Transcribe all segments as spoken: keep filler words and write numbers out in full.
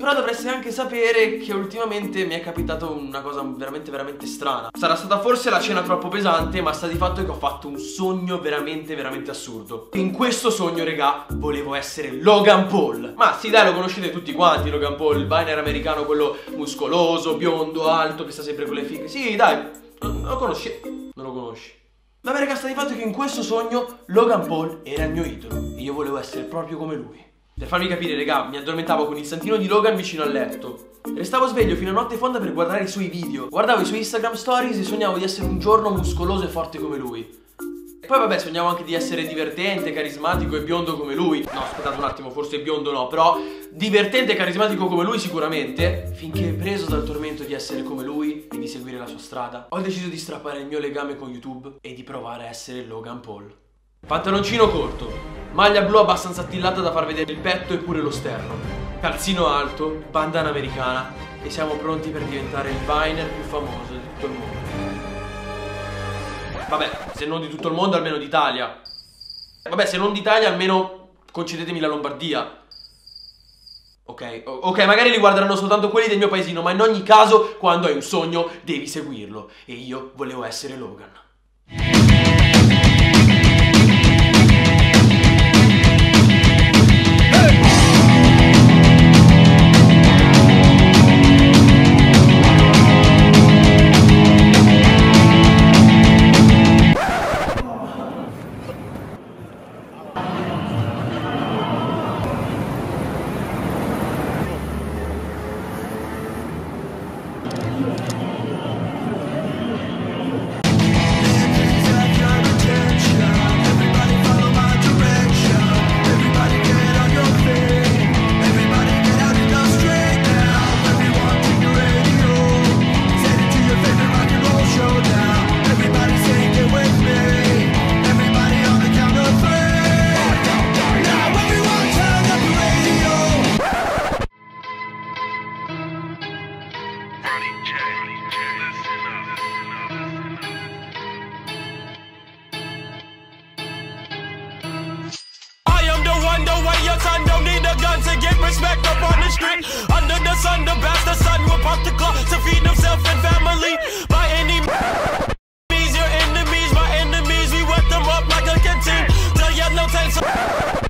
Però dovresti anche sapere che ultimamente mi è capitato una cosa veramente veramente strana. Sarà stata forse la cena troppo pesante, ma sta di fatto che ho fatto un sogno veramente veramente assurdo. In questo sogno, regà, volevo essere Logan Paul. Ma sì, dai, lo conoscete tutti quanti Logan Paul, il biner americano, quello muscoloso, biondo, alto, che sta sempre con le fighe. Sì, dai, lo conosci? Non lo conosci? Ma raga, sta di fatto che in questo sogno Logan Paul era il mio idolo e io volevo essere proprio come lui. Per farvi capire, raga, mi addormentavo con il santino di Logan vicino al letto. Restavo sveglio fino a notte fonda per guardare i suoi video. Guardavo i suoi Instagram stories e sognavo di essere un giorno muscoloso e forte come lui. E poi vabbè, sognavo anche di essere divertente, carismatico e biondo come lui. No, aspettate un attimo, forse biondo no, però divertente e carismatico come lui sicuramente. Finché, preso dal tormento di essere come lui e di seguire la sua strada, ho deciso di strappare il mio legame con YouTube e di provare a essere Logan Paul. Pantaloncino corto, maglia blu abbastanza attillata da far vedere il petto e pure lo sterno, calzino alto, bandana americana, e siamo pronti per diventare il viner più famoso di tutto il mondo. Vabbè, se non di tutto il mondo, almeno d'Italia. Vabbè, se non d'Italia, almeno concedetemi la Lombardia. Ok, ok, magari li guarderanno soltanto quelli del mio paesino, ma in ogni caso, quando hai un sogno, devi seguirlo. E io volevo essere Logan.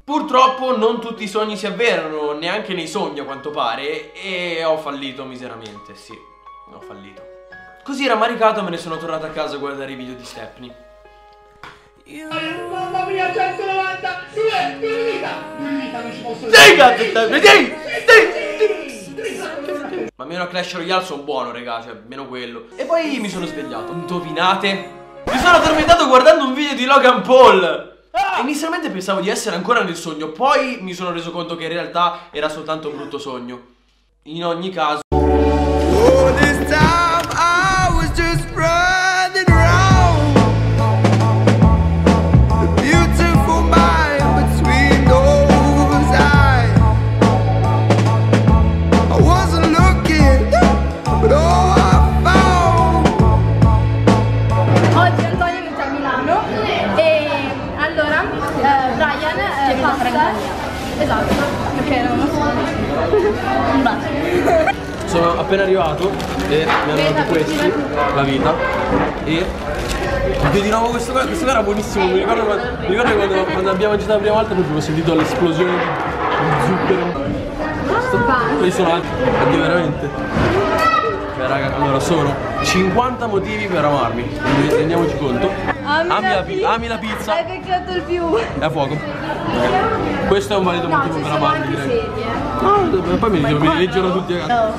Purtroppo non tutti i sogni si avverano, neanche nei sogni a quanto pare, e ho fallito miseramente, sì, ho fallito. Così rammaricato me ne sono tornato a casa a guardare i video di Stephanie. Io... Mamma mia, centonovanta! Su, di vita! Di vita non ci posso dire! Ma meno a Clash Royale sono buono, raga, cioè, meno quello. E poi mi sono svegliato. Indovinate? Mi sono addormentato guardando un video di Logan Paul! Ah! Inizialmente pensavo di essere ancora nel sogno, poi mi sono reso conto che in realtà era soltanto un brutto sogno. In ogni caso, oh, this time I was just running around. The beautiful mind between those eyes. I wasn't looking, but all I found. Oggi Antonio viene a Milano e allora, eh, Brian eh, passa, esatto, perché era una scuola. Sono appena arrivato e mi hanno dato questi, la vita, e vi di nuovo questo qua, questo qua era buonissimo, mi ricordo, mi ricordo quando, quando abbiamo mangiato la prima volta proprio ho sentito l'esplosione di zucchero. Questi sono altri, addio veramente. Beh raga, allora sono cinquanta motivi per amarmi, quindi rendiamoci conto. Ami, ami, la pizza, ami la pizza. Hai beccato il più. È a fuoco. Okay. Questo è un valido no, motivo per amarmi, direi. No, poi mi leggono tutti a casa. No.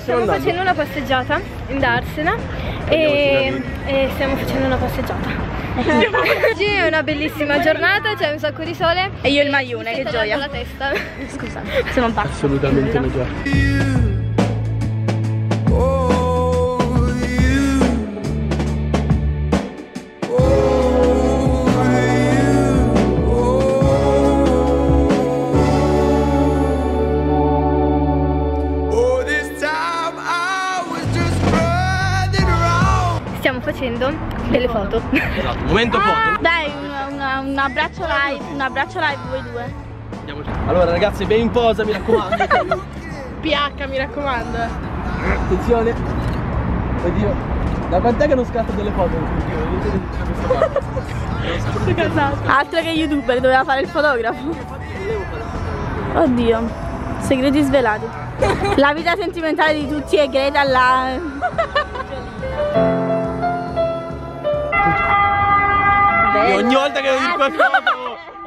Stiamo facendo una passeggiata in Darsena e, e stiamo facendo una passeggiata. Oggi è una bellissima giornata, c'è un sacco di sole e io il maglione, che gioia. La testa. Scusa, sono un pazzo. Assolutamente no. Già. Facendo delle foto. Esatto, momento foto. Dai, un abbraccio live, un abbraccio live voi due. andiamoci. Allora ragazzi, ben in posa, mi raccomando. P H, mi raccomando. Attenzione. Oddio, da quant'è che non scatto delle foto? Altro che youtuber, doveva fare il fotografo. Oddio, segreti svelati. La vita sentimentale di tutti è Greta là. Io ogni volta che vedo qualcosa,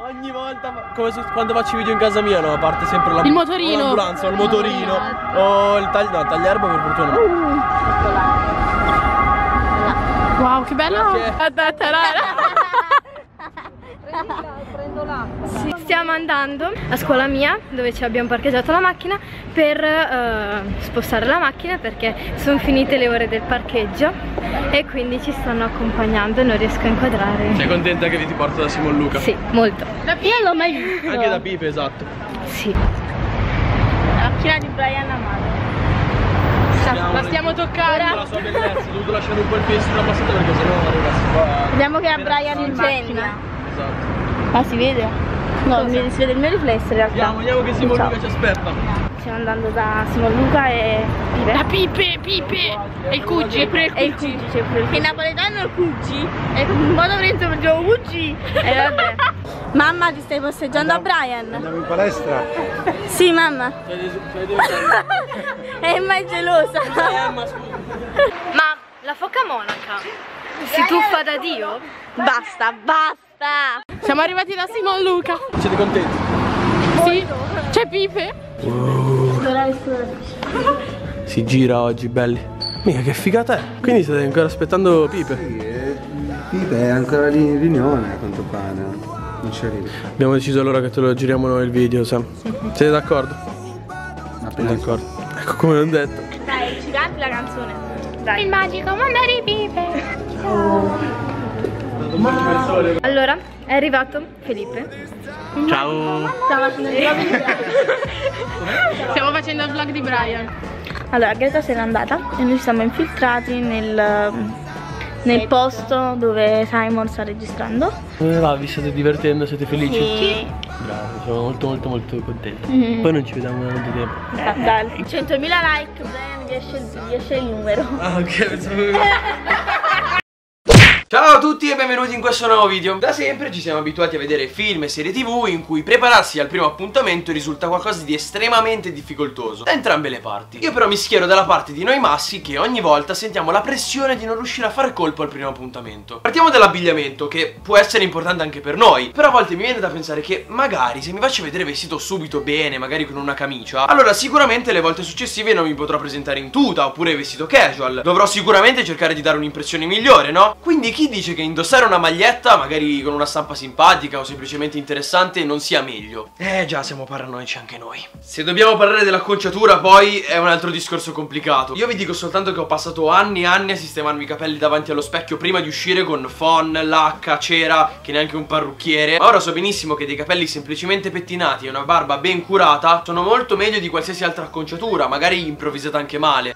ogni volta, come su, quando faccio i video in casa mia, no, parte sempre la, il motorino, l'ambulanza, il motorino, o oh, il taglio, no, tagliarba per fortuna. Uh. Wow, che bello! Prendo l'acqua. Sì. Stiamo andando a scuola mia, dove ci abbiamo parcheggiato la macchina, per uh, spostare la macchina perché sono finite le ore del parcheggio e quindi ci stanno accompagnando e non riesco a inquadrare. Sei contenta che vi ti porto da Simon Luca? Sì, molto. Da Pipe. Io l'ho mai visto. Anche da Pipe, esatto. Sì. La macchina di Brian Amato. La stiamo toccando. La sua bellezza, ho dovuto lasciare un po' il peso sulla passata perché sennò non arrivassi qua. Vediamo che a Brian in macchina. Esatto. Ah, si vede? No, cosa? Mi si vede il mio riflesso in realtà. Andiamo, andiamo che Simon Luca ci aspetta. Stiamo andando da Simon Luca e Pipe. La Pipe, Pipe! E il Cuggi, è pure il Cuggi. Che napoletano è il Cuggi? E un po' dovrei introducere un Cuggi. E vabbè. Mamma, ti stai passeggiando a Brian? Andiamo in palestra? Sì, mamma. È mai gelosa. Ma la foca monaca si tuffa da Dio? Basta, basta. Siamo arrivati da Simon Luca. Siete contenti? Sì. C'è Pipe. Uh. Si gira oggi, belli. Mica che figata è. Quindi state ancora aspettando Pipe? Sì, eh, Pipe è ancora lì in riunione, a quanto pare. Non c'è arriva. Abbiamo deciso allora che te lo giriamo noi il video, Sam. Siete d'accordo? Appena d'accordo. Ecco come l'ho detto. Dai, ci canti la canzone. Dai. Il magico mondo di Pipe. Ciao. Allora, è arrivato Felipe. Ciao. Ciao. Stiamo facendo il vlog di Brian. Allora, Greta se n'è andata e noi siamo infiltrati nel, nel posto dove Simon sta registrando. Come va? Vi state divertendo? Siete felici? Sì. Bravo, sono molto molto molto contenti. Mm-hmm. Poi non ci vediamo da molto tempo. Dai. centomila like, Brian gli esce il numero. Ah, ok, pensavo che... Ciao a tutti e benvenuti in questo nuovo video. Da sempre ci siamo abituati a vedere film e serie tv in cui prepararsi al primo appuntamento risulta qualcosa di estremamente difficoltoso da entrambe le parti. Io però mi schiero dalla parte di noi maschi che ogni volta sentiamo la pressione di non riuscire a far colpo al primo appuntamento. Partiamo dall'abbigliamento, che può essere importante anche per noi, però a volte mi viene da pensare che magari se mi faccio vedere vestito subito bene, magari con una camicia, allora sicuramente le volte successive non mi potrò presentare in tuta oppure vestito casual. Dovrò sicuramente cercare di dare un'impressione migliore, no? Quindi chi Chi dice che indossare una maglietta, magari con una stampa simpatica o semplicemente interessante, non sia meglio? Eh già, siamo paranoici anche noi. Se dobbiamo parlare dell'acconciatura poi è un altro discorso complicato. Io vi dico soltanto che ho passato anni e anni a sistemarmi i capelli davanti allo specchio prima di uscire con fon, lacca, cera, che neanche un parrucchiere. Ma ora so benissimo che dei capelli semplicemente pettinati e una barba ben curata sono molto meglio di qualsiasi altra acconciatura, magari improvvisata anche male.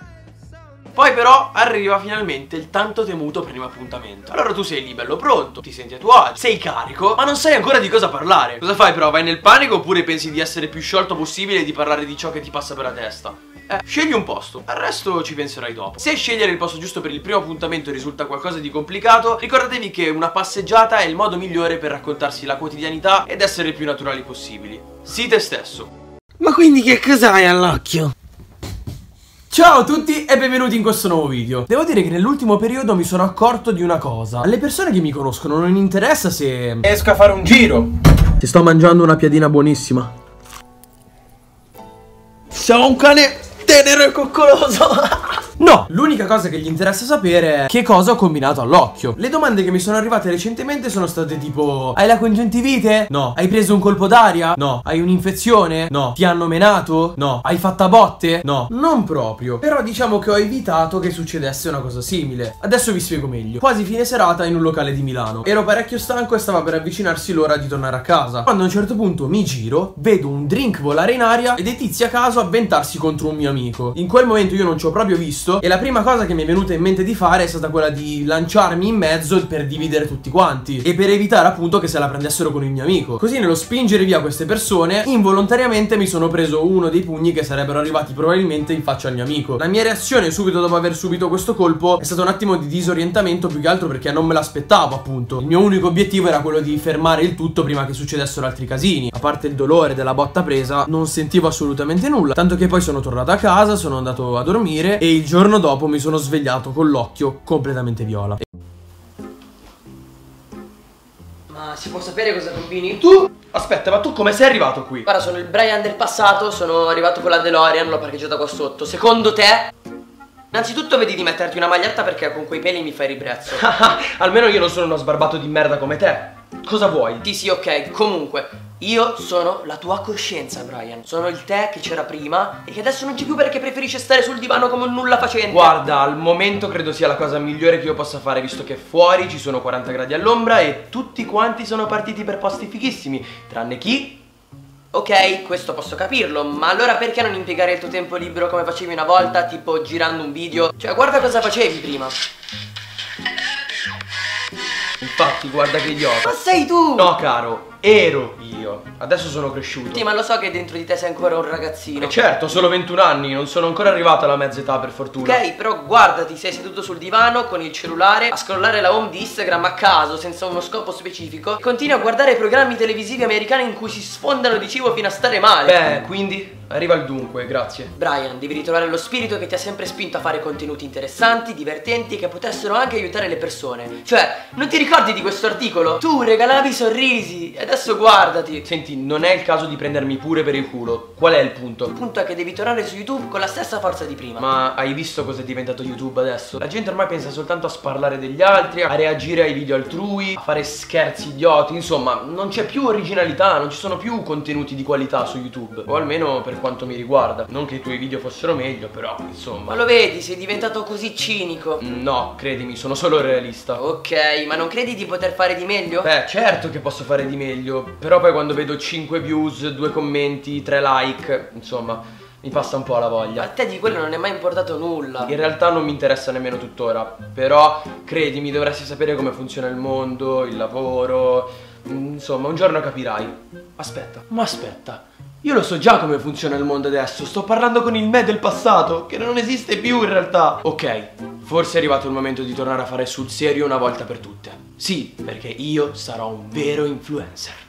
Poi però arriva finalmente il tanto temuto primo appuntamento. Allora tu sei lì bello pronto, ti senti a tuo agio, sei carico, ma non sai ancora di cosa parlare. Cosa fai però? Vai nel panico oppure pensi di essere più sciolto possibile e di parlare di ciò che ti passa per la testa? Eh, scegli un posto, al resto ci penserai dopo. Se scegliere il posto giusto per il primo appuntamento risulta qualcosa di complicato, ricordatevi che una passeggiata è il modo migliore per raccontarsi la quotidianità ed essere più naturali possibili. Sii te stesso. Ma quindi che cos'hai all'occhio? Ciao a tutti e benvenuti in questo nuovo video. Devo dire che nell'ultimo periodo mi sono accorto di una cosa. Alle persone che mi conoscono non interessa se esco a fare un giro. Ti sto mangiando una piadina buonissima. Sono un cane tenero e coccoloso. No, l'unica cosa che gli interessa sapere è che cosa ho combinato all'occhio. Le domande che mi sono arrivate recentemente sono state tipo: hai la congettivite? No. Hai preso un colpo d'aria? No. Hai un'infezione? No. Ti hanno menato? No. Hai fatta botte? No. Non proprio. Però diciamo che ho evitato che succedesse una cosa simile. Adesso vi spiego meglio. Quasi fine serata in un locale di Milano. Ero parecchio stanco e stava per avvicinarsi l'ora di tornare a casa, quando a un certo punto mi giro, vedo un drink volare in aria e dei tizi a caso avventarsi contro un mio amico. In quel momento io non ci ho proprio visto visto, e la prima cosa che mi è venuta in mente di fare è stata quella di lanciarmi in mezzo per dividere tutti quanti e per evitare appunto che se la prendessero con il mio amico. Così nello spingere via queste persone involontariamente mi sono preso uno dei pugni che sarebbero arrivati probabilmente in faccia al mio amico. La mia reazione subito dopo aver subito questo colpo è stata un attimo di disorientamento, più che altro perché non me l'aspettavo appunto. Il mio unico obiettivo era quello di fermare il tutto prima che succedessero altri casini. A parte il dolore della botta presa non sentivo assolutamente nulla, tanto che poi sono tornato a casa, sono andato a dormire e il giorno dopo mi sono svegliato con l'occhio completamente viola. Ma si può sapere cosa combini? Tu? Aspetta, ma tu come sei arrivato qui? Guarda, sono il Brian del passato, sono arrivato con la DeLorean, l'ho parcheggiata qua sotto. Secondo te? Innanzitutto vedi di metterti una maglietta perché con quei peli mi fai ribrezzo. Almeno io non sono uno sbarbato di merda come te. Cosa vuoi? Sì sì, ok, comunque io sono la tua coscienza, Brian. Sono il te che c'era prima e che adesso non c'è più perché preferisce stare sul divano come un nulla facente. Guarda, al momento credo sia la cosa migliore che io possa fare, visto che fuori ci sono quaranta gradi all'ombra e tutti quanti sono partiti per posti fighissimi, tranne chi? Ok, questo posso capirlo, ma allora perché non impiegare il tuo tempo libero come facevi una volta, tipo girando un video? Cioè, guarda cosa facevi prima. Infatti, guarda che idiota. Ma sei tu! No, caro, ero io. Adesso sono cresciuto. Sì, ma lo so che dentro di te sei ancora un ragazzino. Eh certo, ho solo ventuno anni, non sono ancora arrivato alla mezza età, per fortuna. Ok, però guardati, sei seduto sul divano con il cellulare a scrollare la home di Instagram a caso, senza uno scopo specifico. Continui a guardare programmi televisivi americani in cui si sfondano di cibo fino a stare male. Beh, quindi arriva al dunque, grazie. Brian, devi ritrovare lo spirito che ti ha sempre spinto a fare contenuti interessanti, divertenti, che potessero anche aiutare le persone. Cioè, non ti ricordi di questo articolo? Tu regalavi sorrisi, adesso guardati. Senti, non è il caso di prendermi pure per il culo. Qual è il punto? Il punto è che devi tornare su YouTube con la stessa forza di prima. Ma hai visto cosa è diventato YouTube adesso? La gente ormai pensa soltanto a sparlare degli altri, a reagire ai video altrui, a fare scherzi idioti. Insomma, non c'è più originalità, non ci sono più contenuti di qualità su YouTube. O almeno per quanto mi riguarda. Non che i tuoi video fossero meglio, però insomma. Ma lo vedi, sei diventato così cinico. No, credimi, sono solo realista. Ok, ma non credi di poter fare di meglio? Beh, certo che posso fare di meglio, però poi quando vedo cinque views, due commenti, tre like, insomma, mi passa un po' la voglia. A te di quello non è mai importato nulla. In realtà non mi interessa nemmeno tuttora, però credimi, dovresti sapere come funziona il mondo, il lavoro. Insomma, un giorno capirai. Aspetta, ma aspetta, io lo so già come funziona il mondo adesso. Sto parlando con il me del passato, che non esiste più in realtà. Ok, forse è arrivato il momento di tornare a fare sul serio una volta per tutte. Sì, perché io sarò un vero influencer.